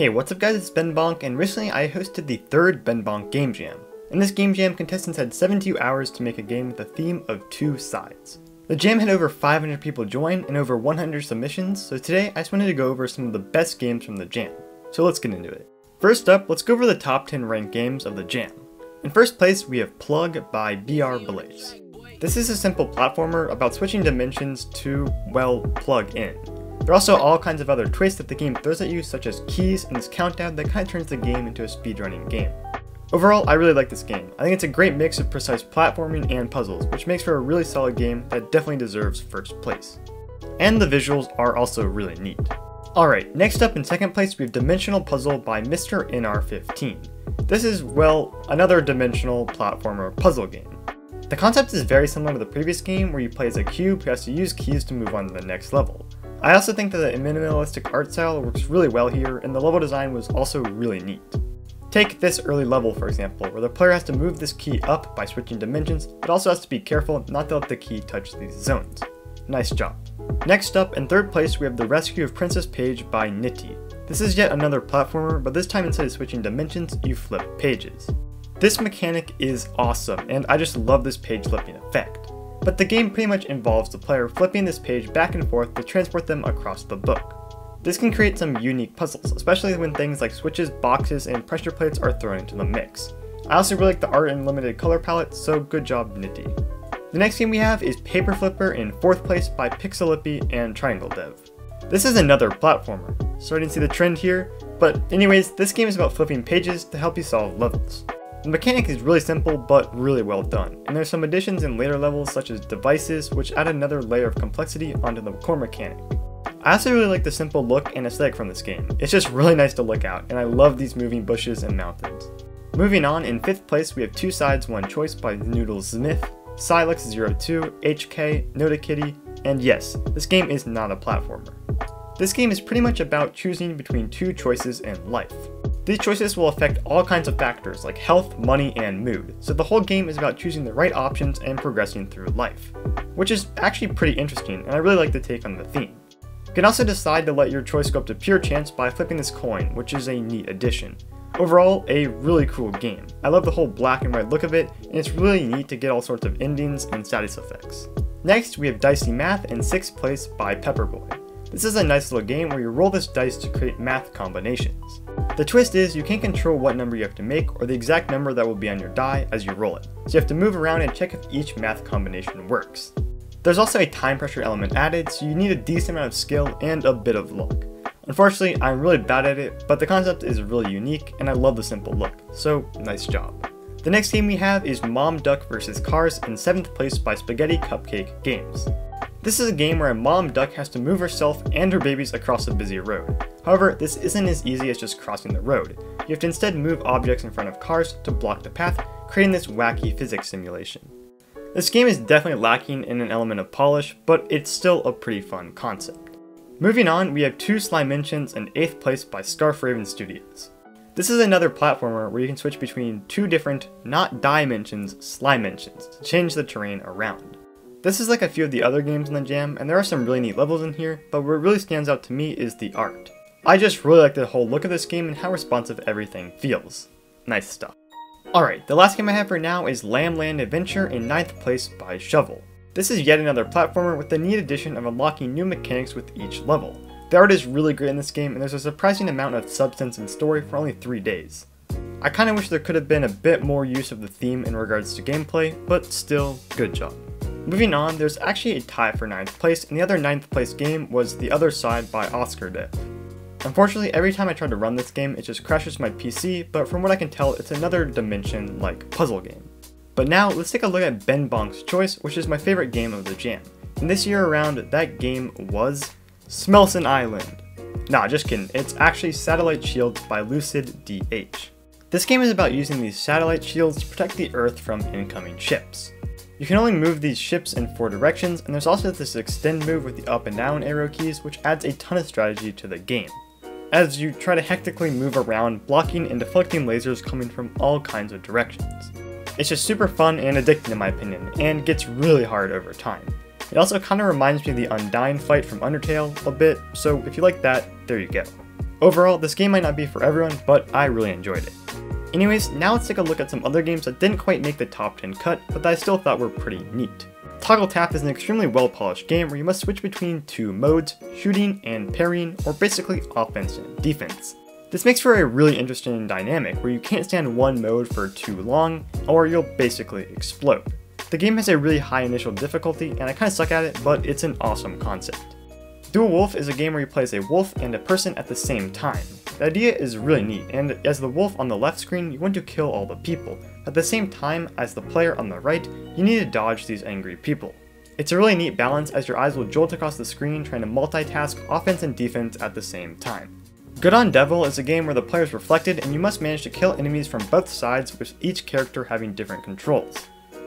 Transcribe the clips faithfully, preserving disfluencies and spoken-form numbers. Hey, what's up guys, it's Ben Bonk, and recently I hosted the third Ben Bonk Game Jam. In this Game Jam, contestants had seventy-two hours to make a game with a theme of two sides. The jam had over five hundred people join and over one hundred submissions, so today I just wanted to go over some of the best games from the jam. So let's get into it. First up, let's go over the top ten ranked games of the jam. In first place, we have Plug by B R Blaze. This is a simple platformer about switching dimensions to, well, plug in. There are also all kinds of other twists that the game throws at you, such as keys and this countdown that kind of turns the game into a speedrunning game. Overall, I really like this game. I think it's a great mix of precise platforming and puzzles, which makes for a really solid game that definitely deserves first place. And the visuals are also really neat. Alright, next up in second place we have Dimensional Puzzle by Mister N R fifteen. This is, well, another dimensional platformer puzzle game. The concept is very similar to the previous game where you play as a cube who has to use keys to move on to the next level. I also think that the minimalistic art style works really well here, and the level design was also really neat. Take this early level for example, where the player has to move this key up by switching dimensions, but also has to be careful not to let the key touch these zones. Nice job. Next up, in third place we have The Rescue of Princess Page by Nitty. This is yet another platformer, but this time instead of switching dimensions, you flip pages. This mechanic is awesome, and I just love this page flipping effect. But the game pretty much involves the player flipping this page back and forth to transport them across the book. This can create some unique puzzles, especially when things like switches, boxes, and pressure plates are thrown into the mix. I also really like the art and limited color palette, so good job Nitty. The next game we have is Paper Flipper in fourth place by Pixalippy and Triangle Dev. This is another platformer. Starting to see the trend here, but anyways, this game is about flipping pages to help you solve levels. The mechanic is really simple, but really well done, and there's some additions in later levels such as devices, which add another layer of complexity onto the core mechanic. I also really like the simple look and aesthetic from this game. It's just really nice to look at, and I love these moving bushes and mountains. Moving on, in fifth place we have Two Sides, One Choice by Noodle Smith, Silex zero two, H K, Nodakitty, and yes, this game is not a platformer. This game is pretty much about choosing between two choices in life. These choices will affect all kinds of factors like health, money, and mood, so the whole game is about choosing the right options and progressing through life, which is actually pretty interesting, and I really like the take on the theme. You can also decide to let your choice go up to pure chance by flipping this coin, which is a neat addition. Overall, a really cool game. I love the whole black and white look of it, and it's really neat to get all sorts of endings and status effects. Next, we have Dicey Math in sixth place by Pepperboy. This is a nice little game where you roll this dice to create math combinations. The twist is you can't control what number you have to make or the exact number that will be on your die as you roll it, so you have to move around and check if each math combination works. There's also a time pressure element added, so you need a decent amount of skill and a bit of luck. Unfortunately, I'm really bad at it, but the concept is really unique and I love the simple look, so nice job. The next game we have is Mom Duck versus. Cars in seventh place by Spaghetti Cupcake Games. This is a game where a mom duck has to move herself and her babies across a busy road. However, this isn't as easy as just crossing the road. You have to instead move objects in front of cars to block the path, creating this wacky physics simulation. This game is definitely lacking in an element of polish, but it's still a pretty fun concept. Moving on, we have Two Slime Mentions in eighth place by Scarf Raven Studios. This is another platformer where you can switch between two different, not dimensions, slime mentions to change the terrain around. This is like a few of the other games in the jam, and there are some really neat levels in here, but what really stands out to me is the art. I just really like the whole look of this game and how responsive everything feels. Nice stuff. Alright, the last game I have for now is Lambland Adventure in ninth place by Shovel. This is yet another platformer with the neat addition of unlocking new mechanics with each level. The art is really great in this game, and there's a surprising amount of substance and story for only three days. I kinda wish there could have been a bit more use of the theme in regards to gameplay, but still, good job. Moving on, there's actually a tie for ninth place, and the other ninth place game was The Other Side by Oscar Dip. Unfortunately, every time I try to run this game, it just crashes my P C, but from what I can tell, it's another dimension-like puzzle game. But now, let's take a look at Ben Bonk's Choice, which is my favorite game of the jam. And this year around, that game was... Smelson Island! Nah, just kidding, it's actually Satellite Shields by Lucid D H. This game is about using these satellite shields to protect the Earth from incoming ships. You can only move these ships in four directions, and there's also this extend move with the up and down arrow keys, which adds a ton of strategy to the game, as you try to hectically move around, blocking and deflecting lasers coming from all kinds of directions. It's just super fun and addicting in my opinion, and gets really hard over time. It also kind of reminds me of the Undyne fight from Undertale a bit, so if you like that, there you go. Overall, this game might not be for everyone, but I really enjoyed it. Anyways, now let's take a look at some other games that didn't quite make the top ten cut, but that I still thought were pretty neat. Toggle Tap is an extremely well-polished game where you must switch between two modes, shooting and parrying, or basically offense and defense. This makes for a really interesting dynamic where you can't stand one mode for too long, or you'll basically explode. The game has a really high initial difficulty, and I kinda suck at it, but it's an awesome concept. Dual Wolf is a game where you play as a wolf and a person at the same time. The idea is really neat, and as the wolf on the left screen, you want to kill all the people. At the same time as the player on the right, you need to dodge these angry people. It's a really neat balance as your eyes will jolt across the screen trying to multitask offense and defense at the same time. Good on Devil is a game where the player is reflected and you must manage to kill enemies from both sides with each character having different controls.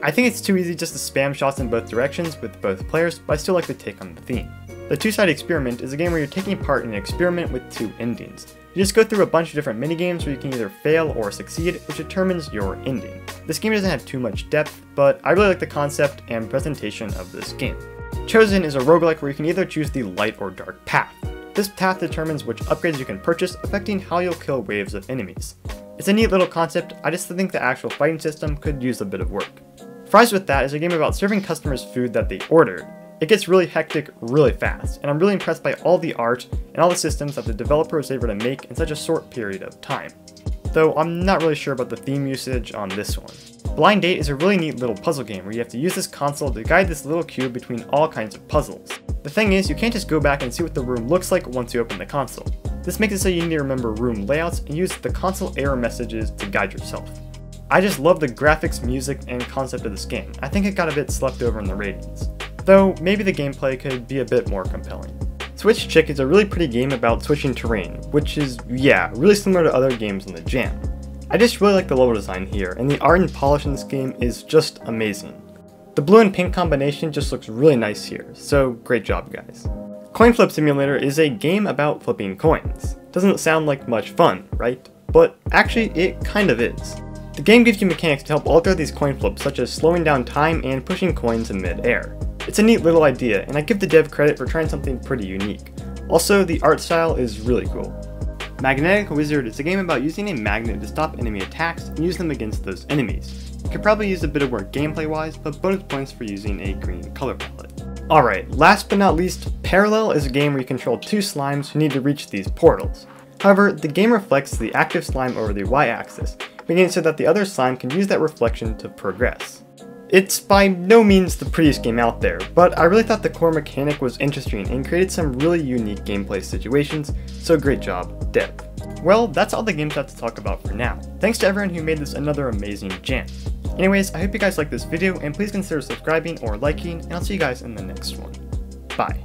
I think it's too easy just to spam shots in both directions with both players, but I still like to take on the theme. The Two-Sided Experiment is a game where you're taking part in an experiment with two endings. You just go through a bunch of different minigames where you can either fail or succeed, which determines your ending. This game doesn't have too much depth, but I really like the concept and presentation of this game. Chosen is a roguelike where you can either choose the light or dark path. This path determines which upgrades you can purchase, affecting how you'll kill waves of enemies. It's a neat little concept, I just think the actual fighting system could use a bit of work. Fries With That is a game about serving customers food that they ordered. It gets really hectic really fast, and I'm really impressed by all the art and all the systems that the developer was able to make in such a short period of time. Though I'm not really sure about the theme usage on this one. Blind Date is a really neat little puzzle game where you have to use this console to guide this little cube between all kinds of puzzles. The thing is, you can't just go back and see what the room looks like once you open the console. This makes it so you need to remember room layouts and use the console error messages to guide yourself. I just love the graphics, music, and concept of this game. I think it got a bit slept over in the ratings. Though maybe the gameplay could be a bit more compelling. Switch Chick is a really pretty game about switching terrain, which is, yeah, really similar to other games in the jam. I just really like the level design here, and the art and polish in this game is just amazing. The blue and pink combination just looks really nice here, so great job guys. Coin Flip Simulator is a game about flipping coins. Doesn't sound like much fun, right? But actually it kind of is. The game gives you mechanics to help alter these coin flips, such as slowing down time and pushing coins in mid-air. It's a neat little idea, and I give the dev credit for trying something pretty unique. Also, the art style is really cool. Magnetic Wizard is a game about using a magnet to stop enemy attacks and use them against those enemies. Could probably use a bit of work gameplay-wise, but bonus points for using a green color palette. Alright, last but not least, Parallel is a game where you control two slimes who need to reach these portals. However, the game reflects the active slime over the y-axis, making it so that the other slime can use that reflection to progress. It's by no means the prettiest game out there, but I really thought the core mechanic was interesting and created some really unique gameplay situations, so great job, Dev. Well, that's all the games I have to talk about for now. Thanks to everyone who made this another amazing jam. Anyways, I hope you guys liked this video, and please consider subscribing or liking, and I'll see you guys in the next one. Bye.